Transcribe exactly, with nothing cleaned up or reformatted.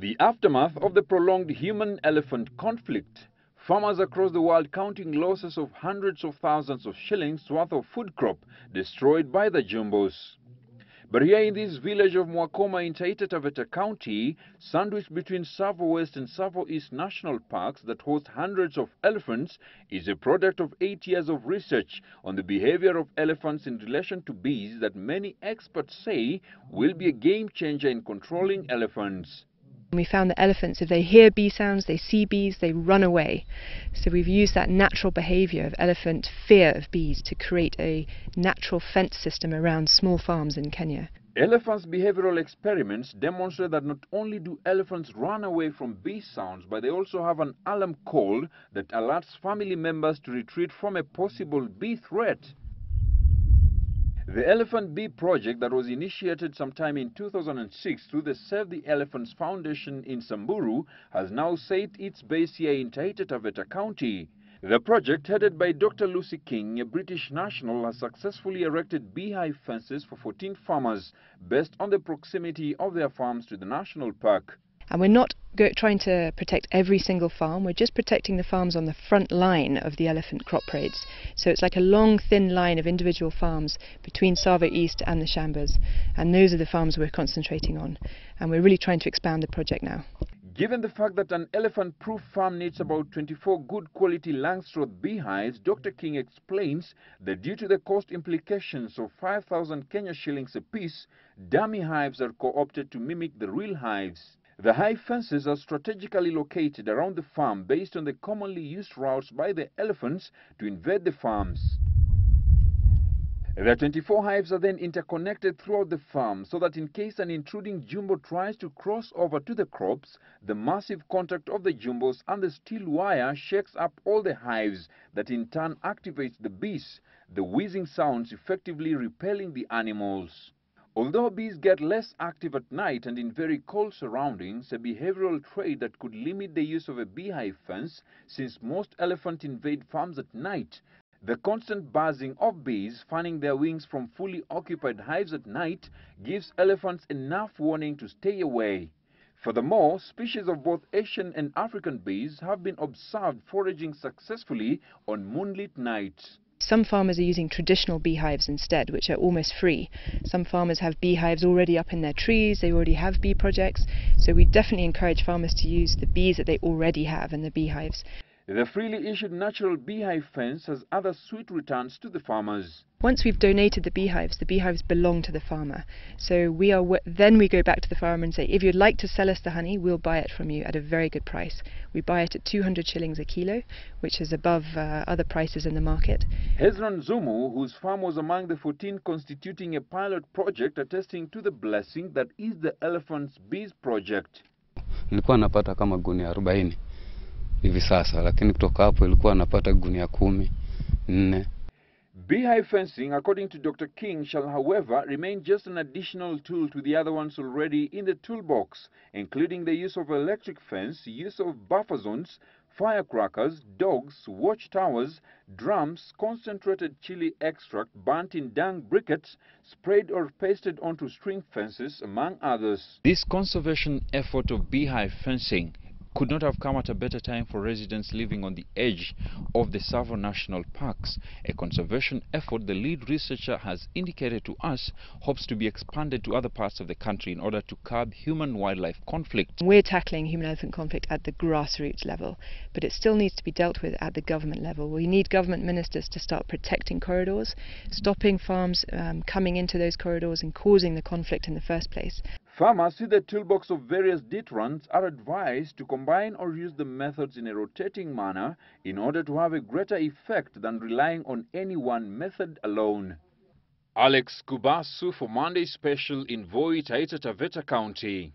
The aftermath of the prolonged human-elephant conflict, farmers across the world counting losses of hundreds of thousands of shillings worth of food crop destroyed by the jumbos. But here in this village of Mwakoma in Taita Taveta County, sandwiched between Tsavo West and Tsavo East national parks that host hundreds of elephants, is a product of eight years of research on the behavior of elephants in relation to bees that many experts say will be a game changer in controlling elephants. We found that elephants, if they hear bee sounds, they see bees, they run away. So we've used that natural behaviour of elephant fear of bees to create a natural fence system around small farms in Kenya. Elephants' behavioural experiments demonstrate that not only do elephants run away from bee sounds, but they also have an alarm call that alerts family members to retreat from a possible bee threat. The Elephant Bee Project that was initiated sometime in two thousand six through the Save the Elephants Foundation in Samburu has now set its base here in Taita Taveta County. The project, headed by Doctor Lucy King, a British national, has successfully erected beehive fences for fourteen farmers based on the proximity of their farms to the national park. And we're not go trying to protect every single farm, we're just protecting the farms on the front line of the elephant crop raids. So it's like a long thin line of individual farms between Tsavo East and the Shambas, and those are the farms we're concentrating on, and we're really trying to expand the project now. Given the fact that an elephant-proof farm needs about twenty-four good quality Langstroth beehives, Doctor King explains that due to the cost implications of five thousand Kenya shillings apiece, dummy hives are co-opted to mimic the real hives. The hive fences are strategically located around the farm based on the commonly used routes by the elephants to invade the farms. The twenty-four hives are then interconnected throughout the farm so that in case an intruding jumbo tries to cross over to the crops, the massive contact of the jumbos and the steel wire shakes up all the hives that in turn activates the bees, the whizzing sounds effectively repelling the animals. Although bees get less active at night and in very cold surroundings, a behavioral trait that could limit the use of a beehive fence, since most elephants invade farms at night, the constant buzzing of bees fanning their wings from fully occupied hives at night gives elephants enough warning to stay away. Furthermore, species of both Asian and African bees have been observed foraging successfully on moonlit nights. Some farmers are using traditional beehives instead, which are almost free. Some farmers have beehives already up in their trees, they already have bee projects, so we definitely encourage farmers to use the bees that they already have in the beehives. The freely issued natural beehive fence has other sweet returns to the farmers. Once we've donated the beehives, the beehives belong to the farmer. So we are w then we go back to the farmer and say, if you'd like to sell us the honey, we'll buy it from you at a very good price. We buy it at two hundred shillings a kilo, which is above uh, other prices in the market. Hezron Zumu, whose farm was among the fourteen constituting a pilot project attesting to the blessing that is the Elephants Bees Project. Nilikuwa napata kama gunia arobaini hivi sasa, lakini kutoka hapo ilikuwa napata gunia kumi nne. Beehive fencing, according to Doctor King, shall, however, remain just an additional tool to the other ones already in the toolbox, including the use of electric fence, use of buffer zones, firecrackers, dogs, watchtowers, drums, concentrated chili extract burnt in dung briquettes, sprayed or pasted onto string fences, among others. This conservation effort of beehive fencing could not have come at a better time for residents living on the edge of the Tsavo National Parks, a conservation effort the lead researcher has indicated to us hopes to be expanded to other parts of the country in order to curb human-wildlife conflict. We're tackling human-elephant conflict at the grassroots level, but it still needs to be dealt with at the government level. We need government ministers to start protecting corridors, stopping farms um, coming into those corridors and causing the conflict in the first place. Farmers see the toolbox of various deterrents are advised to combine or use the methods in a rotating manner in order to have a greater effect than relying on any one method alone. Alex Kubasu for Monday Special in Voi, Taita Taveta County.